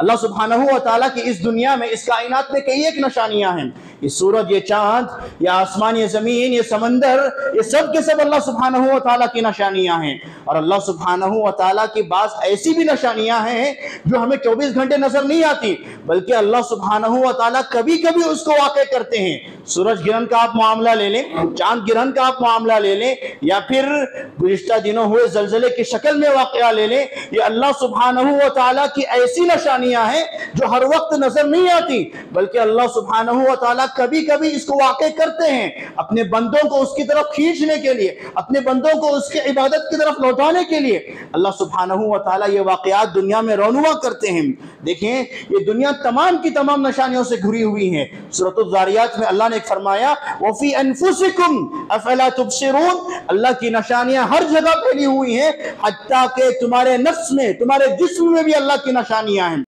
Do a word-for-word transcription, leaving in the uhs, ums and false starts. अल्लाह सुब्हानहू व तआला की इस दुनिया में, इस कायनात में कई एक निशानियां हैं। ये सूरज, ये चाँद, ये आसमान, ये ज़मीन, ये समंदर, ये सब के सब अल्लाह सुब्हानहू व तआला की निशानियां हैं। और अल्लाह सुब्हानहू व तआला की बास ऐसी भी निशानियां हैं जो हमें चौबीस घंटे नजर नहीं आती, बल्कि अल्लाह सुब्हानहू व तआला कभी कभी उसको वाक़े करते हैं। सूरज गिरहन का आप मामला ले लें, चाँद गिरहन का आप मामला ले लें, या फिर गुज़िश्ता दिनों हुए जलजले की शक्ल में वाक़या ले लें, ये अल्लाह सुब्हानहू व तआला की ऐसी निशानियां हैं जो हर वक्त नजर नहीं आती, बल्कि अल्लाह सुब्हानहू व तआला कभी कभी इसको वाक़े करते हैं अपने बंदों को उसकी तरफ खींचने के लिए, अपने बंदों को उसके इबादत की तरफ लौटाने के लिए। अल्लाह सुब्हानहू व तआला ये वाक़यात दुनिया में रौनुमा करते हैं। देखें, ये दुनिया तमाम की तमाम निशानियों से घिरी हुई है। सूरतुल ज़ारियात में अल्लाह ने फरमाया, वफ़ी अनफुसिकुम अफ़ला तुबसिरून, अल्लाह की निशानियां हर जगह फैली हुई हैं, हत्ता के तुम्हारे नफ्स में, तुम्हारे जिस्म में भी अल्लाह की निशानियां हैं।